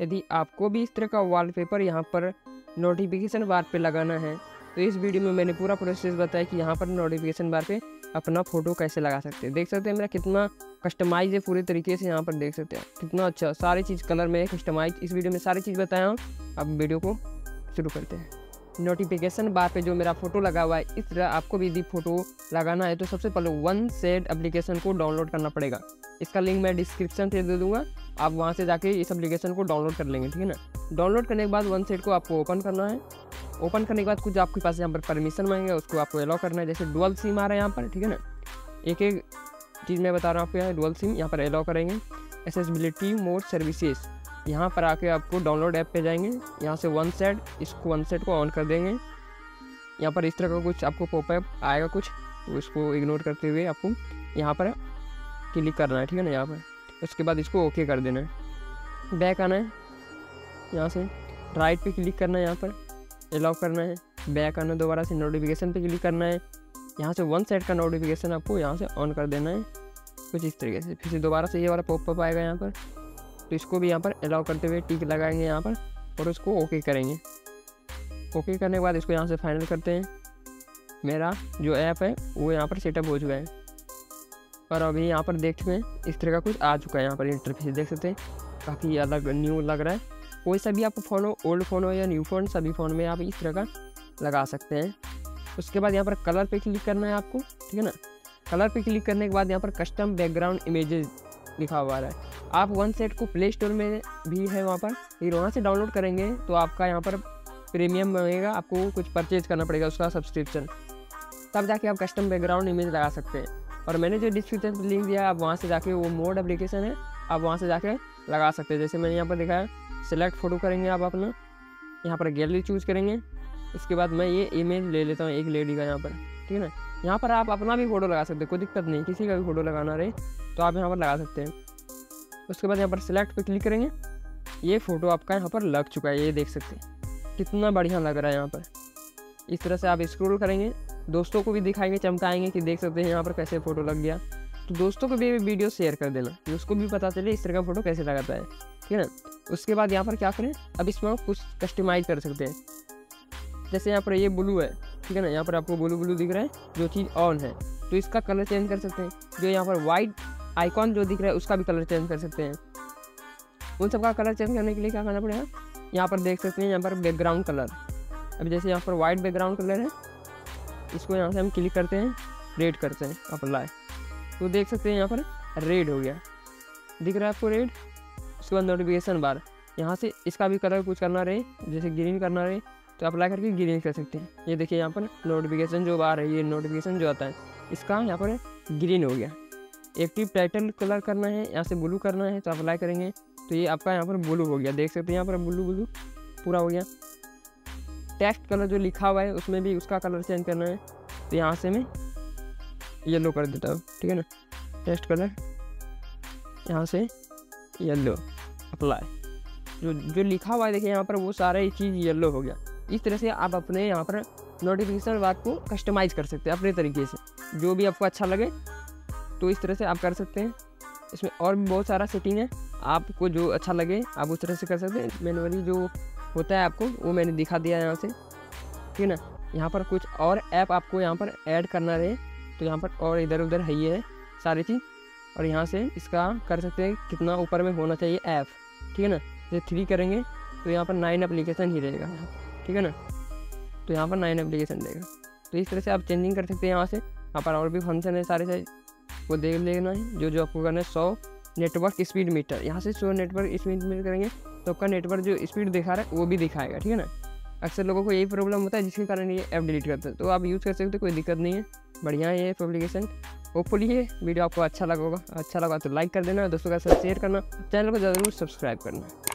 यदि आपको भी इस तरह का वॉलपेपर यहाँ पर नोटिफिकेशन बार पे लगाना है तो इस वीडियो में मैंने पूरा प्रोसेस बताया कि यहाँ पर नोटिफिकेशन बार पे अपना फ़ोटो कैसे लगा सकते हैं। देख सकते हैं मेरा कितना कस्टमाइज है पूरे तरीके से, यहाँ पर देख सकते हैं कितना अच्छा सारी चीज़ कलर में कस्टमाइज। इस वीडियो में सारी चीज़ बताया हूँ, अब वीडियो को शुरू करते हैं। नोटिफिकेशन बार पे जो मेरा फ़ोटो लगा हुआ है, इस तरह आपको भी यदि फ़ोटो लगाना है तो सबसे पहले वन सेट एप्लीकेशन को डाउनलोड करना पड़ेगा। इसका लिंक मैं डिस्क्रिप्शन से दे दूँगा, आप वहाँ से जाके इस एप्लीकेशन को डाउनलोड कर लेंगे, ठीक है ना। डाउनलोड करने के बाद वन सेट को आपको ओपन करना है। ओपन करने के बाद कुछ आपके पास यहाँ पर परमिशन मांगेगा, उसको आपको अलाउ करना है। जैसे डुअल सिम आ रहा है यहाँ पर, ठीक है ना, एक एक चीज़ मैं बता रहा हूँ आपको। यहाँ डुअल सिम यहाँ पर अलाउ करेंगे। एक्सेसिबिलिटी मोड सर्विसेज यहाँ पर आके आपको डाउनलोड ऐप पे जाएंगे, यहाँ से वन सेट, इसको वन सेट को ऑन कर देंगे। यहाँ पर इस तरह का कुछ आपको पॉपअप आएगा कुछ, तो इसको इग्नोर करते हुए आपको यहाँ पर क्लिक करना है, ठीक है ना। यहाँ पर उसके बाद इसको ओके कर देना है। बैक आना है, यहाँ से राइट पे क्लिक करना है, यहाँ पर अलाउ करना है, बैक आना है, दोबारा से नोटिफिकेशन पे क्लिक करना है। यहाँ से वन सेट का नोटिफिकेशन आपको यहाँ से ऑन कर देना है कुछ इस तरीके से। फिर से दोबारा से ये वाला पॉपअप आएगा यहाँ पर, तो इसको भी यहाँ पर अलाउ करते हुए टिक लगाएंगे यहाँ पर और उसको ओके करेंगे। ओके करने के बाद इसको यहाँ से फाइनल करते हैं। मेरा जो ऐप है वो यहाँ पर सेटअप हो चुका है और अभी यहाँ पर देख चुके हैं इस तरह का कुछ आ चुका है। यहाँ पर इंटरफेस देख सकते हैं, काफ़ी अलग न्यू लग रहा है। कोई सा भी आपको फ़ोन हो, ओल्ड फ़ोन हो या न्यू फ़ोन, सभी फ़ोन में आप इस तरह का लगा सकते हैं। उसके बाद यहाँ पर कलर पे क्लिक करना है आपको, ठीक है ना। कलर पे क्लिक करने के बाद यहाँ पर कस्टम बैकग्राउंड इमेजेस लिखा हुआ है। आप वन सेट को प्ले स्टोर में भी है वहाँ पर, लेकिन वहाँ से डाउनलोड करेंगे तो आपका यहाँ पर प्रीमियम बनेगा, आपको कुछ परचेज करना पड़ेगा उसका सब्सक्रिप्शन, तब जाके आप कस्टम बैकग्राउंड इमेज लगा सकते हैं। और मैंने जो डिस्क्रिप्शन पर लिंक दिया है, आप वहाँ से जाके, वो मोड एप्लीकेशन है, आप वहाँ से जाके लगा सकते हैं। जैसे मैंने यहाँ पर दिखाया, सेलेक्ट फ़ोटो करेंगे आप अपना, यहाँ पर गैलरी चूज़ करेंगे। उसके बाद मैं ये इमेज ले लेता हूँ एक लेडी का यहाँ पर, ठीक है ना। यहाँ पर आप अपना भी फ़ोटो लगा सकते हैं, कोई दिक्कत नहीं, किसी का भी फ़ोटो लगाना रहे तो आप यहाँ पर लगा सकते हैं। उसके बाद यहाँ पर सिलेक्ट पे क्लिक करेंगे, ये फ़ोटो आपका यहाँ पर लग चुका है। ये देख सकते हैं कितना बढ़िया लग रहा है यहाँ पर। इस तरह से आप स्क्रॉल करेंगे, दोस्तों को भी दिखाएंगे, चमकाएंगे कि देख सकते हैं यहाँ पर कैसे फ़ोटो लग गया। तो दोस्तों को भी वीडियो शेयर कर देना कि उसको भी पता चले इस तरह का फ़ोटो कैसे लगाता है, ठीक है ना। उसके बाद यहाँ पर क्या करें, अब इसमें आप कुछ कस्टमाइज़ कर सकते हैं। जैसे यहाँ पर ये ब्लू है, ठीक है ना, यहाँ पर आपको ब्लू ब्लू दिख रहा है जो चीज़ ऑन है, तो इसका कलर चेंज कर सकते हैं। जो यहाँ पर वाइट आइकॉन जो दिख रहा है उसका भी कलर चेंज कर सकते हैं। उन सब का कलर चेंज करने के लिए क्या करना पड़ेगा, यहाँ पर देख सकते हैं, यहाँ पर बैकग्राउंड कलर। अब जैसे यहाँ पर वाइट बैकग्राउंड कलर है, इसको यहाँ से हम क्लिक करते हैं, रेड करते हैं अप्लाई, तो देख सकते हैं यहाँ पर रेड हो गया, दिख रहा है आपको रेड। उसके बाद नोटिफिकेशन बार, यहाँ से इसका भी कलर कुछ करना रहे, जैसे ग्रीन करना रहे तो अप्लाई करके ग्रीन कर सकते हैं। ये देखिए यहाँ पर नोटिफिकेशन जो बार है, ये नोटिफिकेशन जो आता है इसका यहाँ पर ग्रीन हो गया। एक्टिव टाइटल कलर करना है, यहाँ से ब्लू करना है, तो अप्लाई करेंगे तो ये आपका यहाँ पर ब्लू हो गया, देख सकते हैं यहाँ पर ब्लू ब्लू पूरा हो गया। टेक्स्ट कलर जो लिखा हुआ है उसमें भी उसका कलर चेंज करना है, तो यहाँ से मैं येलो कर देता हूँ, ठीक है ना। टेक्स्ट कलर यहाँ से येलो अप्लाई, जो लिखा हुआ है देखिए यहाँ पर वो सारा चीज़ येलो हो गया। इस तरह से आप अपने यहाँ पर नोटिफिकेशन बार को कस्टमाइज़ कर सकते हैं अपने तरीके से, जो भी आपको अच्छा लगे तो इस तरह से आप कर सकते हैं। इसमें और भी बहुत सारा सेटिंग है, आपको जो अच्छा लगे आप उस तरह से कर सकते हैं। मैनुअली जो होता है आपको वो मैंने दिखा दिया यहाँ से, ठीक है ना। यहाँ पर कुछ और ऐप आपको यहाँ पर ऐड करना रहे तो यहाँ पर और इधर उधर है, ये है सारी चीज़। और यहाँ से इसका कर सकते हैं कितना ऊपर में होना चाहिए ऐप, ठीक है ना। जैसे 3 करेंगे तो यहाँ पर 9 एप्लीकेशन ही रहेगा, ठीक है ना, तो यहाँ पर 9 एप्लीकेशन देगा। तो इस तरह से आप चेंजिंग कर सकते हैं यहाँ से। यहाँ पर और भी फंक्शन है सारे साइज, वो देख लेना है जो जो आपको करना है। 100 नेटवर्क स्पीड मीटर, यहाँ से 100 नेटवर्क स्पीड मीटर करेंगे तो आपका नेटवर्क जो स्पीड दिखा रहा है वो भी दिखाएगा, ठीक है ना। अक्सर लोगों को यही प्रॉब्लम होता है जिसके कारण ये ऐप डिलीट करते हैं, तो आप यूज़ कर सकते हो, कोई दिक्कत नहीं है, बढ़िया है ये एप्लीकेशन। होपफुली ये वीडियो आपको अच्छा लगा होगा, अच्छा लगा तो लाइक कर देना, दोस्तों के साथ शेयर करना, चैनल को ज़रूर सब्सक्राइब करना।